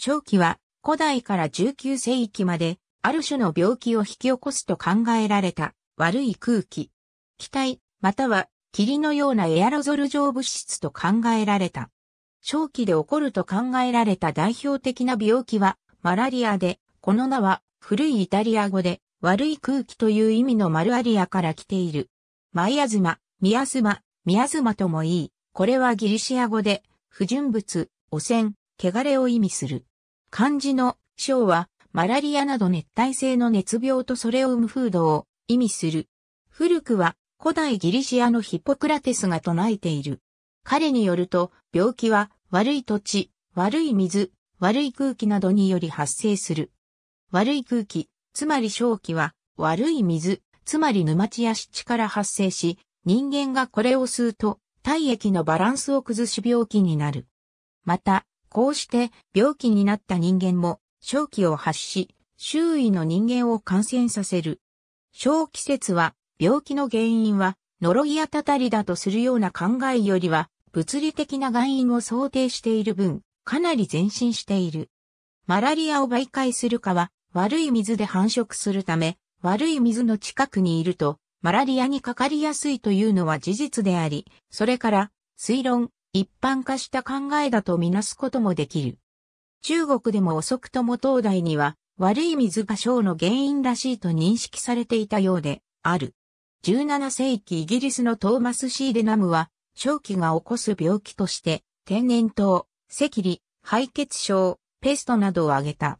瘴気は古代から19世紀まである種の病気を引き起こすと考えられた悪い空気、気体または霧のようなエアロゾル状物質と考えられた。瘴気で起こると考えられた代表的な病気はマラリアで、この名は古いイタリア語で悪い空気という意味のマルアリアから来ている。マイアズマ、ミアズマ、ミアズマともいい。これはギリシア語で不純物、汚染、汚れを意味する。漢字の瘴はマラリアなど熱帯性の熱病とそれを生む風土を意味する。古くは古代ギリシアのヒポクラテスが唱えている。彼によると病気は悪い土地、悪い水、悪い空気などにより発生する。悪い空気、つまり瘴気は悪い水、つまり沼地や湿地から発生し、人間がこれを吸うと体液のバランスを崩し病気になる。また、こうして病気になった人間も瘴気を発し、周囲の人間を感染させる。瘴気説は、病気の原因はノロギやたたりだとするような考えよりは、物理的な原因を想定している分、かなり前進している。マラリアを媒介する蚊は、悪い水で繁殖するため、悪い水の近くにいると、マラリアにかかりやすいというのは事実であり、それから、推論、一般化した考えだとみなすこともできる。中国でも遅くとも唐代には、悪い水が瘴の原因らしいと認識されていたようで、ある。17世紀イギリスのトーマス・シーデナムは、瘴気が起こす病気として、天然痘、赤痢、敗血症、ペストなどを挙げた。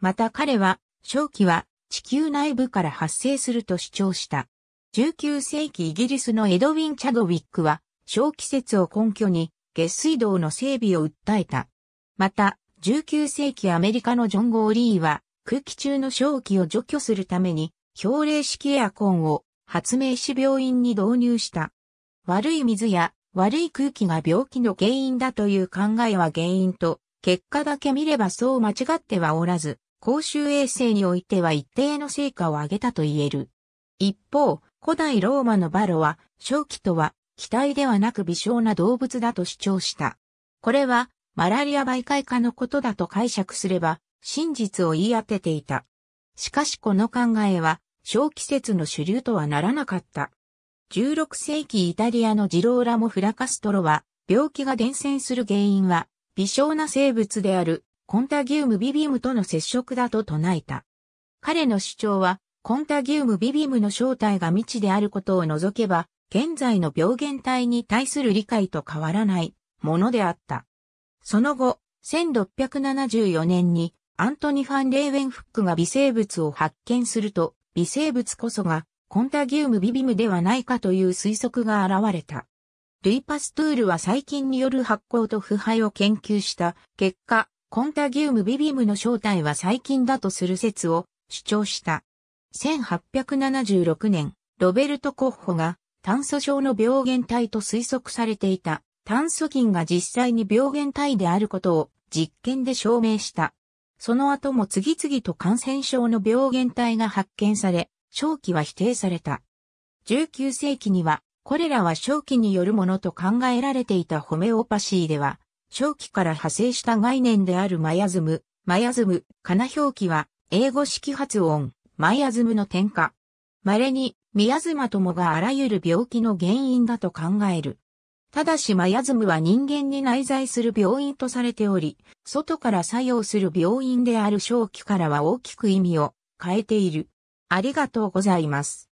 また彼は、瘴気は地球内部から発生すると主張した。19世紀イギリスのエドウィン・チャドウィックは、瘴気説を根拠に下水道の整備を訴えた。また、19世紀アメリカのジョン・ゴーリーは、空気中の瘴気を除去するために、氷冷式エアコンを発明し病院に導入した。悪い水や悪い空気が病気の原因だという考えは原因と、結果だけ見ればそう間違ってはおらず、公衆衛生においては一定の成果を上げたと言える。一方、古代ローマのバロは、瘴気とは、気体ではなく微小な動物だと主張した。これは、マラリア媒介化のことだと解釈すれば、真実を言い当てていた。しかしこの考えは、瘴気説の主流とはならなかった。16世紀イタリアのジローラモ・フラカストロは、病気が伝染する原因は、微小な生物である、contagium vivimとの接触だと唱えた。彼の主張は、contagium vivimの正体が未知であることを除けば、現在の病原体に対する理解と変わらないものであった。その後、1674年にアントニ・ファン・レーウェンフックが微生物を発見すると、微生物こそがcontagium vivimではないかという推測が現れた。ルイ・パストゥールは細菌による発酵と腐敗を研究した結果、contagium vivimの正体は細菌だとする説を主張した。1876年、ロベルト・コッホが炭疽症の病原体と推測されていた炭疽菌が実際に病原体であることを実験で証明した。その後も次々と感染症の病原体が発見され、瘴気は否定された。19世紀には、これらは瘴気によるものと考えられていたホメオパシーでは、瘴気から派生した概念であるマヤズム、かな表記は、英語式発音。マイアズムの転化。稀に、ミアズマともがあらゆる病気の原因だと考える。ただしマイアズムは人間に内在する病因とされており、外から作用する病因である瘴気からは大きく意味を変えている。ありがとうございます。